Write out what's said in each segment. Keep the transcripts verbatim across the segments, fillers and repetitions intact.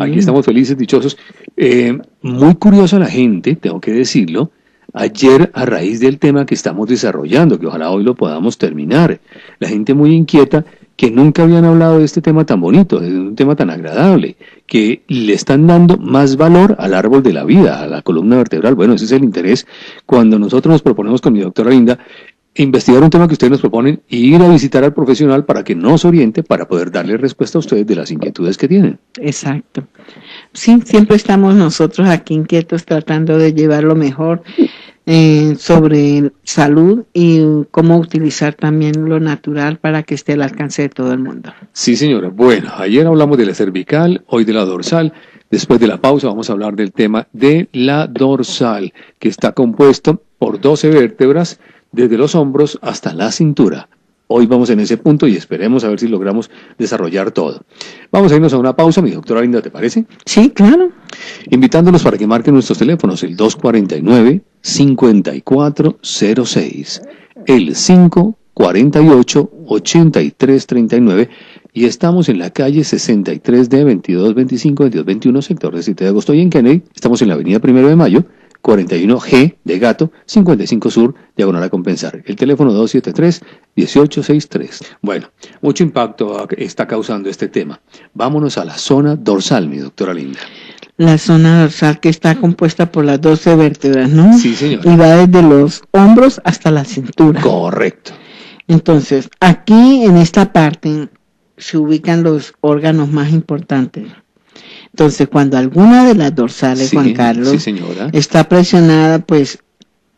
Aquí estamos felices, dichosos. Eh, muy curiosa la gente, tengo que decirlo, ayer a raíz del tema que estamos desarrollando, que ojalá hoy lo podamos terminar, la gente muy inquieta que nunca habían hablado de este tema tan bonito, de un tema tan agradable, que le están dando más valor al árbol de la vida, a la columna vertebral. Bueno, ese es el interés. Cuando nosotros nos proponemos con mi doctora Linda investigar un tema que ustedes nos proponen e ir a visitar al profesional para que nos oriente, para poder darle respuesta a ustedes de las inquietudes que tienen. Exacto. Sí, siempre estamos nosotros aquí inquietos tratando de llevar lo mejor eh, sobre salud y cómo utilizar también lo natural para que esté al alcance de todo el mundo. Sí, señora. Bueno, ayer hablamos de la cervical, hoy de la dorsal. Después de la pausa vamos a hablar del tema de la dorsal, que está compuesto por doce vértebras, desde los hombros hasta la cintura. Hoy vamos en ese punto y esperemos a ver si logramos desarrollar todo. Vamos a irnos a una pausa, mi doctora Linda, ¿te parece? Sí, claro. Invitándonos para que marquen nuestros teléfonos, el dos cuarenta y nueve, cincuenta y cuatro cero seis, el cinco cuarenta y ocho, ochenta y tres treinta y nueve, y estamos en la calle sesenta y tres D, veintidós veinticinco, veintidós veintiuno, sector de siete de agosto, y en Kennedy estamos en la avenida Primero de Mayo, cuarenta y uno G de gato, cincuenta y cinco Sur, diagonal a compensar. El teléfono dos siete tres, uno ocho seis tres. Bueno, mucho impacto está causando este tema. Vámonos a la zona dorsal, mi doctora Linda. La zona dorsal que está compuesta por las doce vértebras, ¿no? Sí, señora. Y va desde los hombros hasta la cintura. Correcto. Entonces, aquí en esta parte se ubican los órganos más importantes. Entonces, cuando alguna de las dorsales, sí, Juan Carlos, sí, señora, está presionada, pues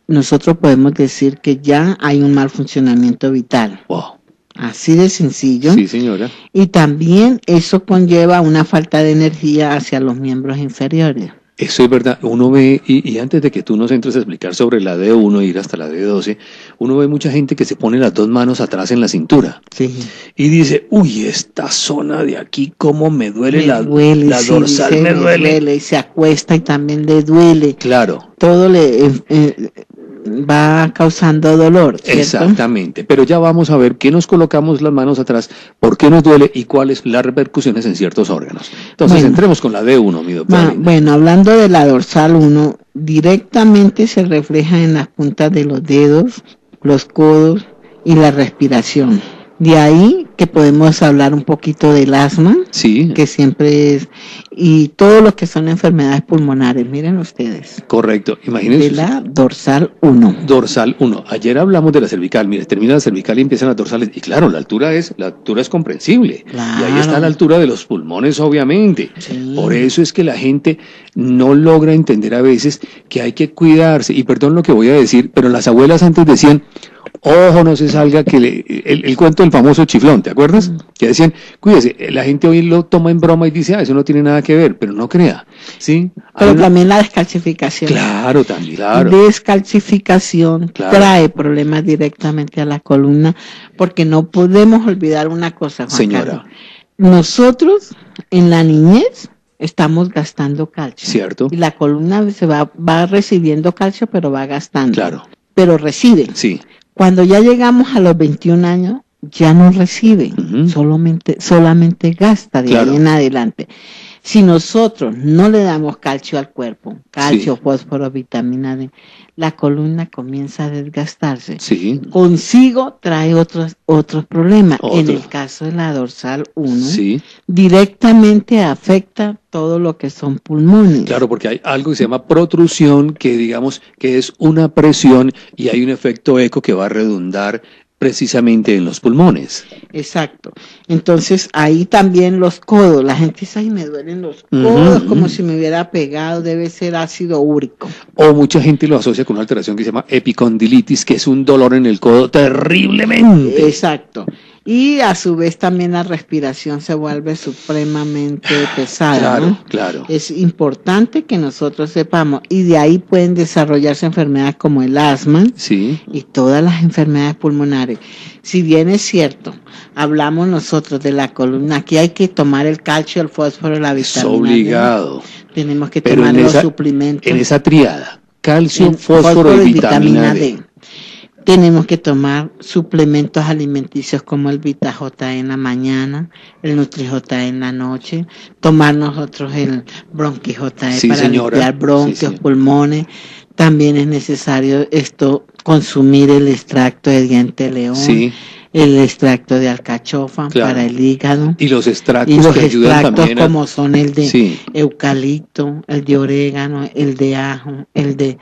nosotros podemos decir que ya hay un mal funcionamiento vital. Wow. Así de sencillo. Sí, señora. Y también eso conlleva una falta de energía hacia los miembros inferiores. Eso es verdad. Uno ve, y, y antes de que tú nos entres a explicar sobre la D uno e ir hasta la D doce, uno ve mucha gente que se pone las dos manos atrás en la cintura. Sí. Y dice, uy, esta zona de aquí, cómo me duele, me la, duele, la sí, dorsal, dice, me duele. Me duele. Y se acuesta y también le duele. Claro. Todo le... Eh, eh, va causando dolor, ¿cierto? Exactamente, pero ya vamos a ver qué nos colocamos las manos atrás, por qué nos duele y cuáles las repercusiones en ciertos órganos. Entonces, bueno, entremos con la D uno, mi doctora. Bueno, bueno, hablando de la dorsal uno, directamente se refleja en las puntas de los dedos, los codos y la respiración. De ahí que podemos hablar un poquito del asma, sí, que siempre es, y todo lo que son enfermedades pulmonares, miren ustedes. Correcto, imagínense. De la dorsal uno. Dorsal uno. Ayer hablamos de la cervical, mire, termina la cervical y empiezan las dorsales, y claro, la altura es, la altura es comprensible. Claro. Y ahí está la altura de los pulmones, obviamente. Sí. Por eso es que la gente no logra entender a veces que hay que cuidarse, y perdón lo que voy a decir, pero las abuelas antes decían, ojo, no se salga, que le, el, el cuento del famoso chiflón, ¿te acuerdas? Mm. Que decían, cuídese, la gente hoy lo toma en broma y dice, ah, eso no tiene nada que ver, pero no crea, ¿sí? Pero una... también la descalcificación. Claro, también, claro. Descalcificación, claro, trae problemas directamente a la columna, porque no podemos olvidar una cosa, Juan Señora. Carlos. Nosotros, en la niñez, estamos gastando calcio. Cierto. Y la columna se va, va recibiendo calcio, pero va gastando. Claro. Pero recibe. Sí. Cuando ya llegamos a los veintiún años, ya no reciben, uh-huh, solamente, solamente gasta de claro, ahí en adelante. Si nosotros no le damos calcio al cuerpo, calcio, sí, fósforo, vitamina D, la columna comienza a desgastarse. Sí. Consigo trae otros, otros problemas. Otro. En el caso de la dorsal uno, sí, directamente afecta todo lo que son pulmones. Claro, porque hay algo que se llama protrusión, que digamos que es una presión y hay un efecto eco que va a redundar precisamente en los pulmones. Exacto. Entonces, ahí también los codos. La gente dice, ay, me duelen los codos, uh-huh, como uh-huh, si me hubiera pegado, debe ser ácido úrico. O mucha gente lo asocia con una alteración que se llama epicondilitis, que es un dolor en el codo terriblemente. Exacto. Y a su vez también la respiración se vuelve supremamente pesada. Claro, ¿no? Claro. Es importante que nosotros sepamos. Y de ahí pueden desarrollarse enfermedades como el asma, sí, y todas las enfermedades pulmonares. Si bien es cierto, hablamos nosotros de la columna, aquí hay que tomar el calcio, el fósforo, la vitamina. Es obligado. D. Tenemos que Pero tomar los esa, suplementos. En esa triada, calcio, en fósforo, fósforo y vitamina, y vitamina D. D. Tenemos que tomar suplementos alimenticios como el Vita-J en la mañana, el Nutri-J en la noche, tomar nosotros el Bronqui-J sí, para señora. limpiar bronquios, sí, pulmones. También es necesario esto consumir el extracto de diente de león, sí. el extracto de alcachofa claro. para el hígado. Y los extractos, y los que extractos ayudan también a... como son el de sí. eucalipto, el de orégano, el de ajo, el de...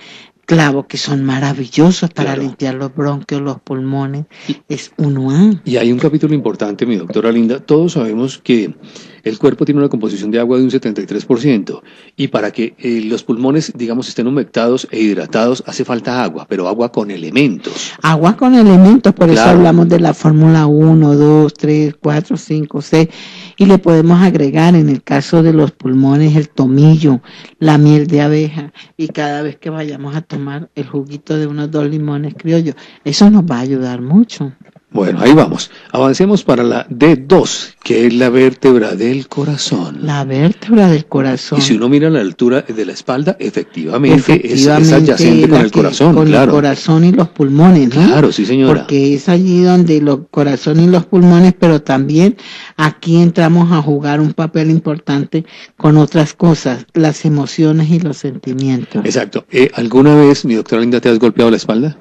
clavo, que son maravillosos para claro. limpiar los bronquios, los pulmones, es uno a. Y hay un capítulo importante, mi doctora Linda, todos sabemos que el cuerpo tiene una composición de agua de un setenta y tres por ciento y para que eh, los pulmones, digamos, estén humectados e hidratados hace falta agua, pero agua con elementos. Agua con elementos, por claro. eso hablamos de la fórmula uno, dos, tres, cuatro, cinco, seis y le podemos agregar en el caso de los pulmones el tomillo, la miel de abeja y cada vez que vayamos a tomar el juguito de unos dos limones criollos, eso nos va a ayudar mucho. Bueno, ahí vamos. Avancemos para la D dos, que es la vértebra del corazón. La vértebra del corazón. Y si uno mira la altura de la espalda, efectivamente, efectivamente es, es adyacente con el corazón. Con claro. el corazón y los pulmones, ¿no? Claro, sí señora. Porque es allí donde el corazón y los pulmones, pero también aquí entramos a jugar un papel importante con otras cosas, las emociones y los sentimientos. Exacto. Eh, ¿Alguna vez, mi doctora Linda, te has golpeado la espalda?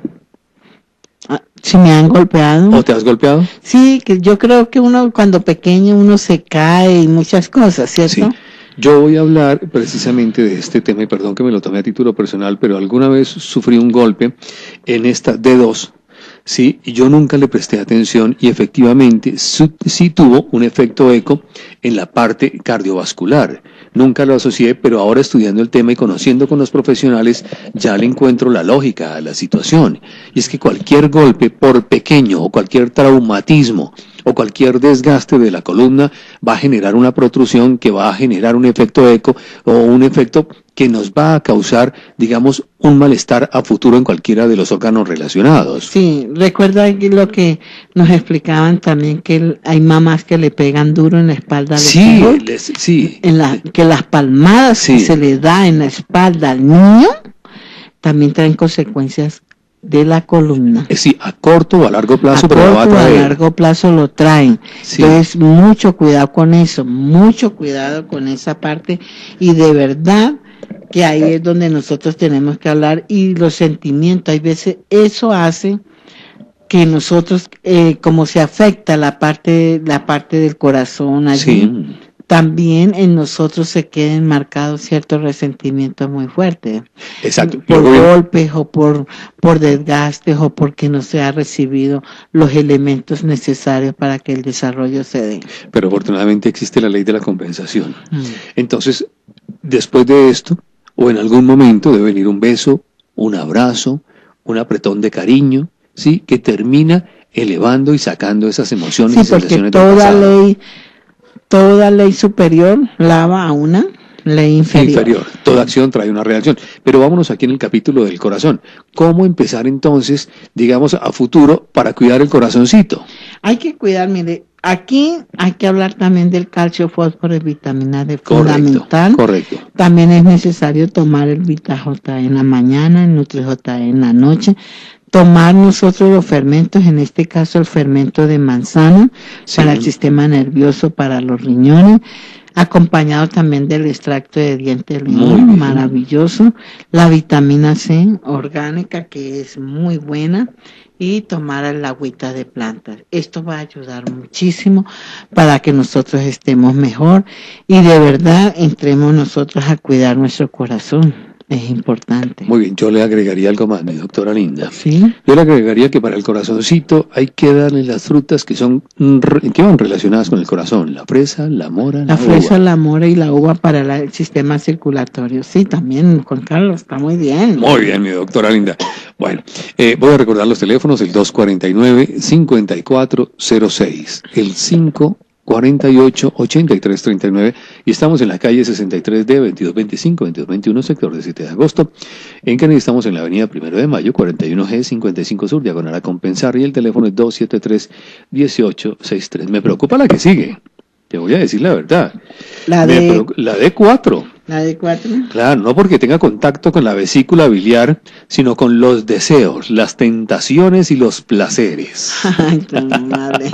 Si me han golpeado. ¿O te has golpeado? Sí, que yo creo que uno cuando pequeño uno se cae y muchas cosas, ¿cierto? Sí. Yo voy a hablar precisamente de este tema y perdón que me lo tomé a título personal, pero alguna vez sufrí un golpe en esta D dos, sí, y yo nunca le presté atención y efectivamente sí tuvo un efecto eco en la parte cardiovascular. Nunca lo asocié, pero ahora estudiando el tema y conociendo con los profesionales, ya le encuentro la lógica a la situación. Y es que cualquier golpe, por pequeño, o cualquier traumatismo, o cualquier desgaste de la columna, va a generar una protrusión que va a generar un efecto eco, o un efecto que nos va a causar, digamos, un malestar a futuro en cualquiera de los órganos relacionados. Sí, recuerda lo que nos explicaban también, que hay mamás que le pegan duro en la espalda. Sí, hijos, les, sí. En la, que las palmadas sí. que se le da en la espalda al niño también traen consecuencias de la columna. Es decir, a corto o a largo plazo, a pero corto, lo va a traer. A largo plazo lo traen. Sí. Entonces, mucho cuidado con eso, mucho cuidado con esa parte y de verdad que ahí es donde nosotros tenemos que hablar y los sentimientos, hay veces eso hace que nosotros, eh, como se afecta la parte, la parte del corazón allí, sí. también en nosotros se queden marcados ciertos resentimientos muy fuertes. Exacto. Por Yo golpes a... o por, por desgastes o porque no se ha recibido los elementos necesarios para que el desarrollo se dé. Pero afortunadamente existe la ley de la compensación. Mm. Entonces, después de esto, o en algún momento debe venir un beso, un abrazo, un apretón de cariño, sí, que termina elevando y sacando esas emociones sí, y sensaciones del pasado. Porque toda ley... Toda ley superior lava a una ley inferior. inferior. Toda acción trae una reacción. Pero vámonos aquí en el capítulo del corazón. ¿Cómo empezar entonces, digamos, a futuro para cuidar el corazoncito? Hay que cuidar, mire, aquí hay que hablar también del calcio, fósforo y vitamina D, correcto, fundamental. Correcto. También es necesario tomar el Vita-J en la mañana, el Nutri-J en la noche. Tomar nosotros los fermentos, en este caso el fermento de manzana, sí. para el sistema nervioso, para los riñones, acompañado también del extracto de diente de limón, maravilloso, la vitamina C orgánica que es muy buena y tomar la agüita de plantas. Esto va a ayudar muchísimo para que nosotros estemos mejor y de verdad entremos nosotros a cuidar nuestro corazón. Es importante. Muy bien, yo le agregaría algo más, mi doctora Linda. Sí. Yo le agregaría que para el corazoncito hay que darle las frutas que son que van relacionadas con el corazón. La fresa, la mora, la, la fresa, uva. La fresa, la mora y la uva para la, el sistema circulatorio. Sí, también, Juan Carlos, está muy bien. Muy bien, mi doctora Linda. Bueno, eh, voy a recordar los teléfonos, el dos cuarenta y nueve, cincuenta y cuatro cero seis, el cinco cuarenta y ocho, ochenta y tres, treinta y nueve y estamos en la calle sesenta y tres D, veintidós veinticinco, veintidós veintiuno, sector de siete de agosto. En Kennedy estamos en la avenida primero de mayo, cuarenta y uno G, cincuenta y cinco sur, diagonal a compensar y el teléfono es dos setenta y tres, dieciocho sesenta y tres. Me preocupa la que sigue, te voy a decir la verdad. La de... La D cuatro. La D cuatro. Claro, no porque tenga contacto con la vesícula biliar, sino con los deseos, las tentaciones y los placeres. Ay, tu madre.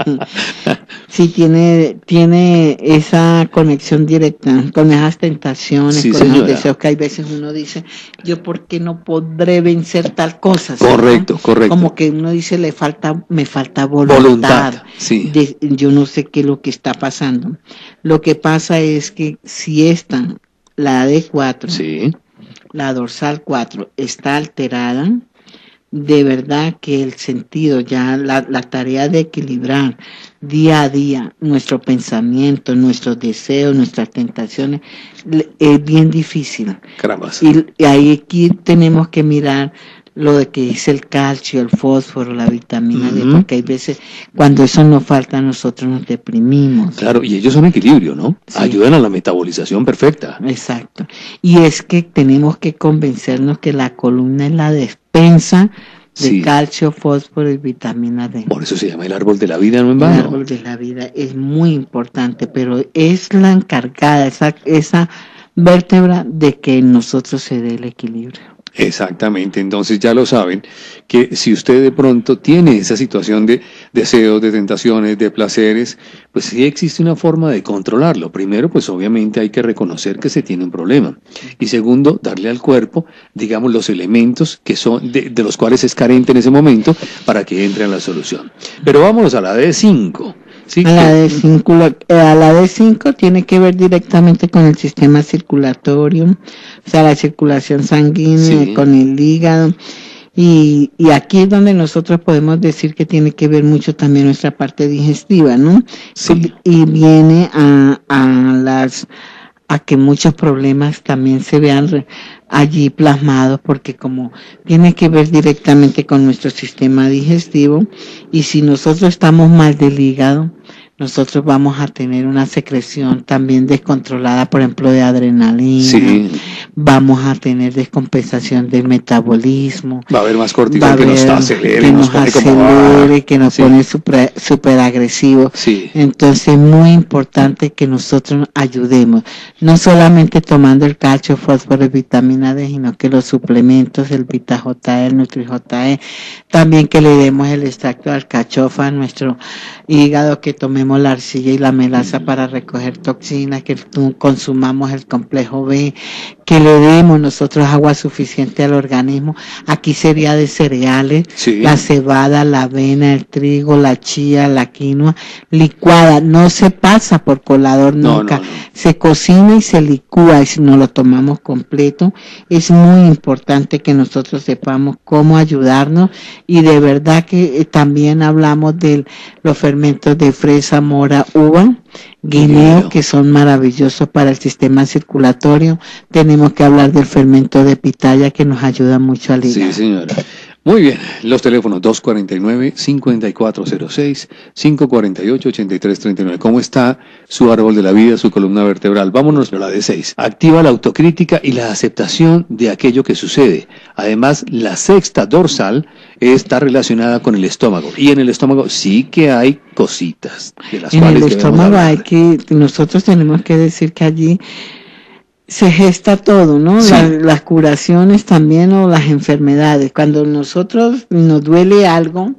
Sí, tiene, tiene esa conexión directa con esas tentaciones, sí, con señora. Los deseos que hay veces uno dice, yo por qué no podré vencer tal cosa. Correcto, ¿sí? Correcto. Como que uno dice, le falta, me falta voluntad. Voluntad, sí. De, yo no sé qué es lo que está pasando. Lo que pasa es que si esta... La D cuatro, sí. La dorsal cuatro está alterada, de verdad que el sentido, ya la, la tarea de equilibrar día a día nuestro pensamiento, nuestros deseos, nuestras tentaciones, es bien difícil. Carabas. Y, y ahí aquí tenemos que mirar lo de que es el calcio, el fósforo, la vitamina D, uh-huh. Porque hay veces cuando eso nos falta nosotros nos deprimimos. Claro, y ellos son equilibrio, ¿no? Sí. Ayudan a la metabolización perfecta. Exacto. Y es que tenemos que convencernos que la columna es la despensa de sí. Calcio, fósforo y vitamina D. Por eso se llama el árbol de la vida, ¿no? En vano. El árbol de la vida es muy importante, pero es la encargada, esa, esa vértebra de que en nosotros se dé el equilibrio. Exactamente, entonces ya lo saben, que si usted de pronto tiene esa situación de deseos, de tentaciones, de placeres, pues sí existe una forma de controlarlo. Primero, pues obviamente hay que reconocer que se tiene un problema. Y segundo, darle al cuerpo, digamos, los elementos que son de, de los cuales es carente en ese momento para que entre en la solución. Pero vámonos a la D cinco. Sí, a, la D cinco, a la D cinco tiene que ver directamente con el sistema circulatorio, o sea, la circulación sanguínea, sí. Con el hígado, y, y aquí es donde nosotros podemos decir que tiene que ver mucho también nuestra parte digestiva, ¿no? Sí. Y, y viene a, a las... a que muchos problemas también se vean re, allí plasmados, porque como tiene que ver directamente con nuestro sistema digestivo, y si nosotros estamos mal del hígado, nosotros vamos a tener una secreción también descontrolada, por ejemplo, de adrenalina, sí. Vamos a tener descompensación del metabolismo. Va a haber más cortisol que nos acelere, que nos, nos acelere, que nos sí. Pone super, super agresivo. Sí. Entonces, muy importante que nosotros ayudemos, no solamente tomando el calcio, fósforo y vitamina D, sino que los suplementos, el Vita-J, el Nutri-J, también que le demos el extracto de alcachofa a nuestro hígado, que tomemos la arcilla y la melaza para recoger toxinas, que consumamos el complejo B, que le demos nosotros agua suficiente al organismo. Aquí sería de cereales, sí. La cebada, la avena, el trigo, la chía, la quinoa, licuada, no se pasa por colador nunca, no, no, no. Se cocina y se licúa, y si no lo tomamos completo, es muy importante que nosotros sepamos cómo ayudarnos, y de verdad que también hablamos de los fermentos de fresa, mora, uva, guineo, que son maravillosos para el sistema circulatorio. Tenemos que hablar del fermento de pitaya, que nos ayuda mucho al hígado. Sí, señora. Muy bien, los teléfonos dos cuarenta y nueve, cincuenta y cuatro cero seis, cinco cuarenta y ocho, ochenta y tres treinta y nueve. ¿Cómo está su árbol de la vida, su columna vertebral? Vámonos a la D seis. Activa la autocrítica y la aceptación de aquello que sucede. Además, la sexta dorsal está relacionada con el estómago. Y en el estómago sí que hay cositas de las cuales debemos hablar. En el estómago hay que, nosotros tenemos que decir que allí... se gesta todo, ¿no? Sí. Las, las curaciones también, o las enfermedades. Cuando nosotros nos duele algo,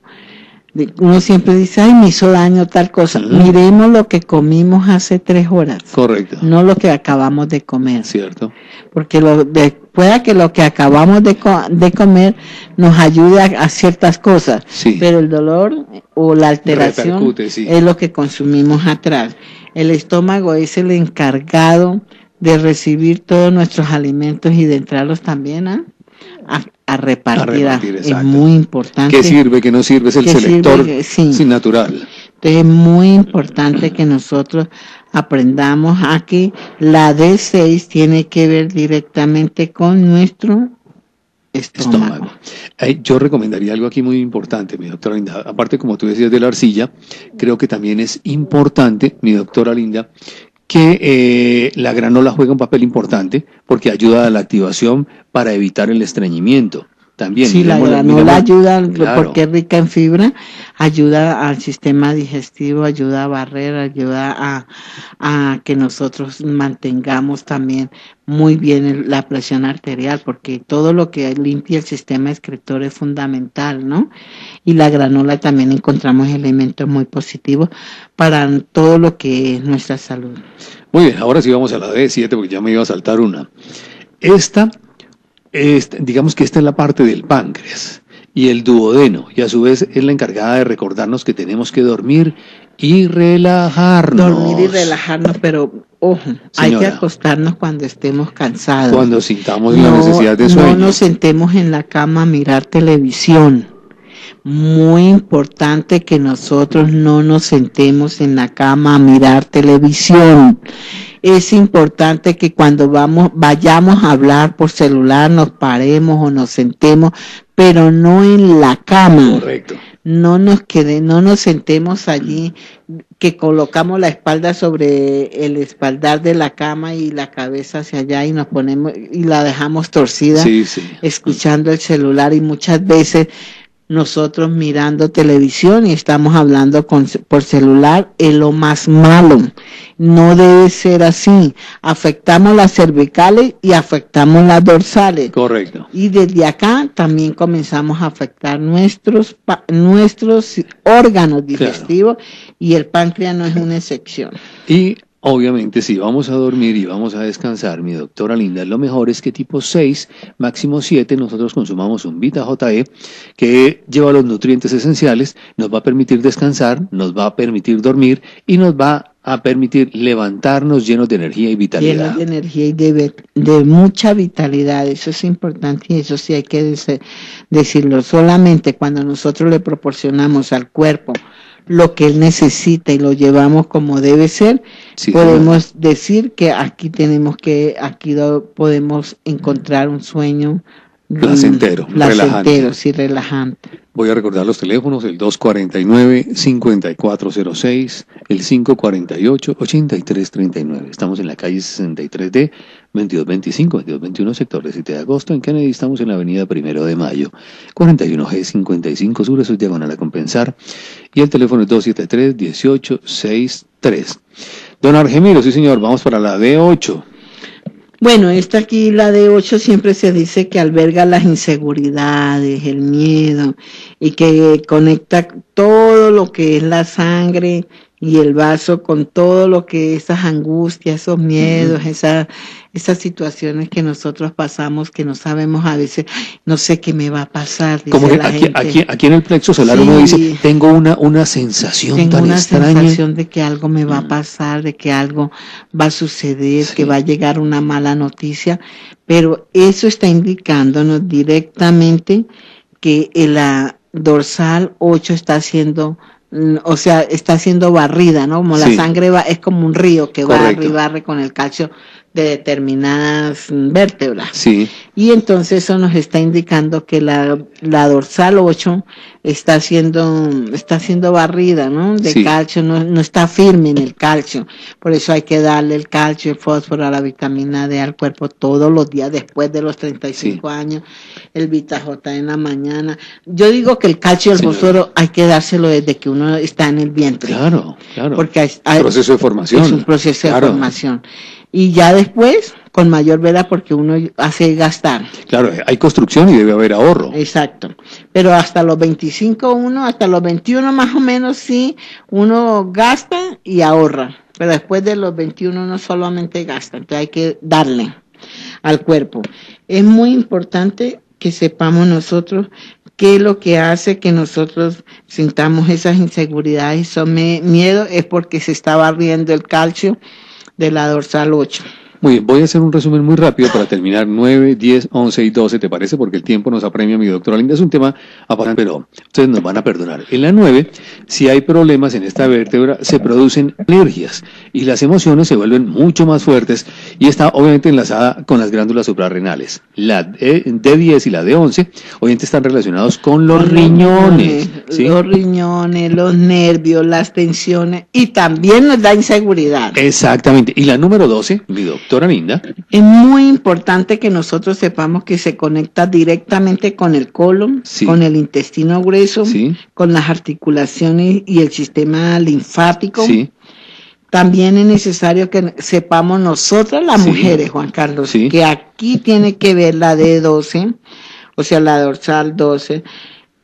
uno siempre dice, ay, me hizo daño tal cosa. Uh-huh. Miremos lo que comimos hace tres horas. Correcto. No lo que acabamos de comer. Cierto. Porque lo de, pueda que lo que acabamos de, co de comer nos ayude a, a ciertas cosas. Sí. Pero el dolor o la alteración repercute, sí. Es lo que consumimos atrás. El estómago es el encargado de recibir todos nuestros alimentos y de entrarlos también a, a, a repartir. A repartir es muy importante. ¿Qué sirve, qué no sirve? Es el selector sirve, sí. Sin natural. Entonces es muy importante que nosotros aprendamos aquí. La D seis tiene que ver directamente con nuestro estómago. estómago. Eh, yo recomendaría algo aquí muy importante, mi doctora Linda. Aparte, como tú decías, de la arcilla, creo que también es importante, mi doctora Linda, que eh, la granola juega un papel importante porque ayuda a la activación para evitar el estreñimiento. también. Sí, la granola ayuda, claro, porque es rica en fibra, ayuda al sistema digestivo, ayuda a barrer, ayuda a, a que nosotros mantengamos también muy bien la presión arterial, porque todo lo que limpia el sistema excretor es fundamental, ¿no? Y la granola también encontramos elementos muy positivos para todo lo que es nuestra salud. Muy bien, ahora sí vamos a la D siete, porque ya me iba a saltar una. Esta, esta, digamos que esta es la parte del páncreas y el duodeno, y a su vez es la encargada de recordarnos que tenemos que dormir y relajarnos. Dormir y relajarnos, pero ojo, señora, hay que acostarnos cuando estemos cansados. Cuando sintamos no, la necesidad de sueño. No nos sentemos en la cama a mirar televisión. Muy importante que nosotros no nos sentemos en la cama a mirar televisión. Es importante que cuando vamos, vayamos a hablar por celular, nos paremos o nos sentemos, pero no en la cama. Correcto. No nos quede, no nos sentemos allí, que colocamos la espalda sobre el espaldar de la cama y la cabeza hacia allá y nos ponemos y la dejamos torcida, sí, sí, escuchando el celular, y muchas veces nosotros mirando televisión y estamos hablando con, por celular, es lo más malo. No debe ser así. Afectamos las cervicales y afectamos las dorsales. Correcto. Y desde acá también comenzamos a afectar nuestros, pa, nuestros órganos digestivos, claro, y el páncreas no es una excepción. Y obviamente, si vamos a dormir y vamos a descansar, mi doctora Linda, lo mejor es que tipo seis, máximo siete, nosotros consumamos un Vita-J, que lleva los nutrientes esenciales, nos va a permitir descansar, nos va a permitir dormir y nos va a permitir levantarnos llenos de energía y vitalidad. Llenos de energía y de, de mucha vitalidad, eso es importante y eso sí hay que decirlo. Solamente cuando nosotros le proporcionamos al cuerpo lo que él necesita y lo llevamos como debe ser, sí, podemos claro. decir que aquí tenemos que, aquí podemos encontrar un sueño placentero, um, placentero, sí, relajante. Voy a recordar los teléfonos, el dos cuarenta y nueve, cincuenta y cuatro cero seis, el cinco cuarenta y ocho, ochenta y tres treinta y nueve. Estamos en la calle sesenta y tres D, veintidós veinticinco, veintidós veintiuno, sector de siete de agosto. En Kennedy estamos en la avenida Primero de Mayo, cuarenta y uno G cincuenta y cinco sur, eso es diagonal a compensar. Y el teléfono es dos setenta y tres, dieciocho sesenta y tres. Don Argemiro, sí señor, vamos para la D ocho. Bueno, esta aquí, la D ocho, siempre se dice que alberga las inseguridades, el miedo, y que conecta todo lo que es la sangre y el vaso con todo lo que esas angustias, esos miedos, uh-huh, esas, esas situaciones que nosotros pasamos, que no sabemos a veces, no sé qué me va a pasar. Dice como que la aquí, gente. Aquí, aquí en el plexo solar, sí, uno dice, tengo una, una sensación tengo tan una extraña. Tengo una sensación de que algo me va a pasar, de que algo va a suceder, sí, que va a llegar una mala noticia, pero eso está indicándonos directamente que la dorsal ocho está haciendo, o sea, está siendo barrida, ¿no? Como sí, la sangre va, es como un río que correcto, barre y barre con el calcio de determinadas vértebras. Sí. Y entonces eso nos está indicando que la, la dorsal ocho está siendo, está siendo barrida, ¿no? De sí, calcio, no, no está firme en el calcio. Por eso hay que darle el calcio, el fósforo, la vitamina D al cuerpo todos los días después de los treinta y cinco sí, años. El Vita-J en la mañana. Yo digo que el calcio y el fósforo hay que dárselo desde que uno está en el vientre. Claro, claro. Porque hay, hay, proceso de formación. Es un proceso claro, de formación. Y ya después, con mayor vela, porque uno hace gastar. Claro, hay construcción y debe haber ahorro. Exacto. Pero hasta los veinticinco, uno, hasta los veintiuno más o menos, sí, uno gasta y ahorra. Pero después de los veintiuno uno solamente gasta. Entonces hay que darle al cuerpo. Es muy importante que sepamos nosotros qué es lo que hace que nosotros sintamos esas inseguridades, esos miedos, es porque se está barriendo el calcio de la dorsal ocho. Muy bien, voy a hacer un resumen muy rápido para terminar. nueve, diez, once y doce, ¿te parece? Porque el tiempo nos apremia, mi doctora Linda. Es un tema apasionante, pero ustedes nos van a perdonar. En la nueve, si hay problemas en esta vértebra, se producen alergias y las emociones se vuelven mucho más fuertes y está obviamente enlazada con las glándulas suprarrenales. La D diez y la D once obviamente están relacionados con los, los riñones. riñones ¿sí? Los riñones, los nervios, las tensiones y también nos da inseguridad. Exactamente. Y la número doce, mi doctora, Doctora Linda. Es muy importante que nosotros sepamos que se conecta directamente con el colon, sí, con el intestino grueso, sí, con las articulaciones y el sistema linfático. Sí. También es necesario que sepamos nosotras las, sí, mujeres, Juan Carlos, sí, que aquí tiene que ver la D doce, o sea, la dorsal doce,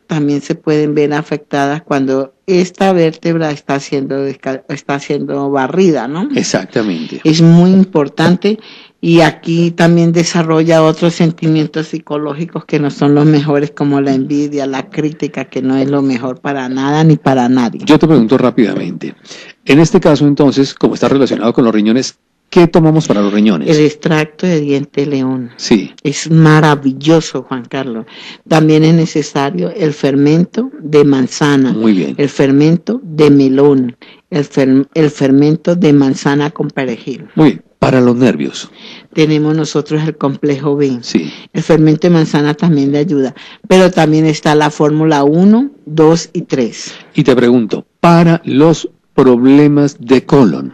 también se pueden ver afectadas cuando esta vértebra está siendo, está siendo barrida, ¿no? Exactamente. Es muy importante y aquí también desarrolla otros sentimientos psicológicos que no son los mejores, como la envidia, la crítica, que no es lo mejor para nada ni para nadie. Yo te pregunto rápidamente, en este caso entonces, como está relacionado con los riñones, ¿qué tomamos para los riñones? El extracto de diente león. Sí. Es maravilloso, Juan Carlos. También es necesario el fermento de manzana. Muy bien. El fermento de melón. El, fer el fermento de manzana con perejil. Muy bien. Para los nervios. Tenemos nosotros el complejo B. Sí. El fermento de manzana también le ayuda. Pero también está la fórmula uno, dos y tres. Y te pregunto, para los problemas de colon.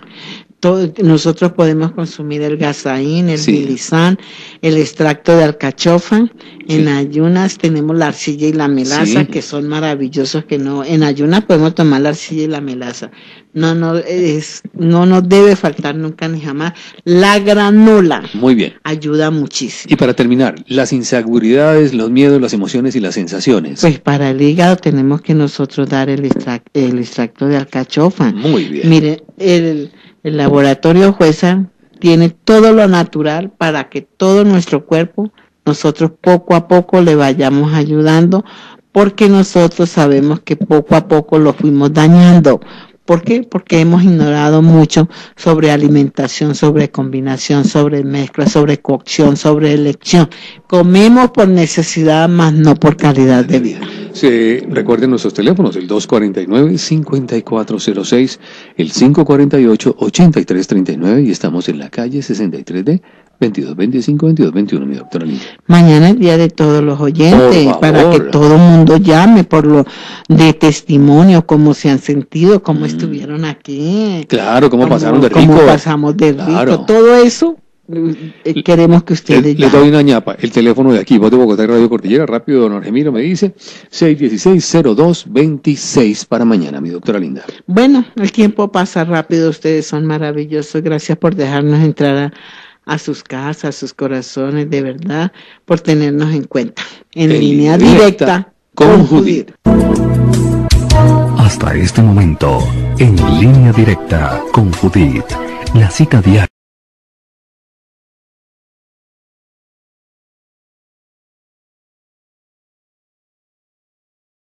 Todo, nosotros podemos consumir el gazaín, el, sí, bilizán, el extracto de alcachofa. En, sí, ayunas tenemos la arcilla y la melaza, sí, que son maravillosos. Que no, en ayunas podemos tomar la arcilla y la melaza. No, no, es, no nos debe faltar nunca ni jamás la granola. Muy bien. Ayuda muchísimo. Y para terminar, las inseguridades, los miedos, las emociones y las sensaciones. Pues para el hígado tenemos que nosotros dar el, extract, el extracto de alcachofa. Muy bien. Mire, el... El laboratorio Juesar tiene todo lo natural para que todo nuestro cuerpo, nosotros poco a poco le vayamos ayudando, porque nosotros sabemos que poco a poco lo fuimos dañando. ¿Por qué? Porque hemos ignorado mucho sobre alimentación, sobre combinación, sobre mezcla, sobre cocción, sobre elección. Comemos por necesidad, más no por calidad de vida. Sí, recuerden nuestros teléfonos, el dos cuarenta y nueve, cincuenta y cuatro cero seis, el cinco cuarenta y ocho, ochenta y tres treinta y nueve, y estamos en la calle sesenta y tres D, veintidós veinticinco, veintidós veintiuno, mi doctora Linda. Mañana es día de todos los oyentes, para que todo el mundo llame por lo de testimonio, cómo se han sentido, cómo mm. estuvieron aquí. Claro, cómo, cómo pasaron de rico. Cómo pasamos de rico, claro. Todo eso. Queremos que ustedes... Le, le doy una ñapa, el teléfono de aquí, Voz de Bogotá, Radio Cortillera, rápido, don Argemiro me dice, seis dieciséis, cero dos veintiséis para mañana, mi doctora Linda. Bueno, el tiempo pasa rápido, ustedes son maravillosos, gracias por dejarnos entrar a, a sus casas, a sus corazones, de verdad, por tenernos en cuenta. En, en línea directa, directa con Judith. Hasta este momento, en línea directa con Judith, la cita diaria.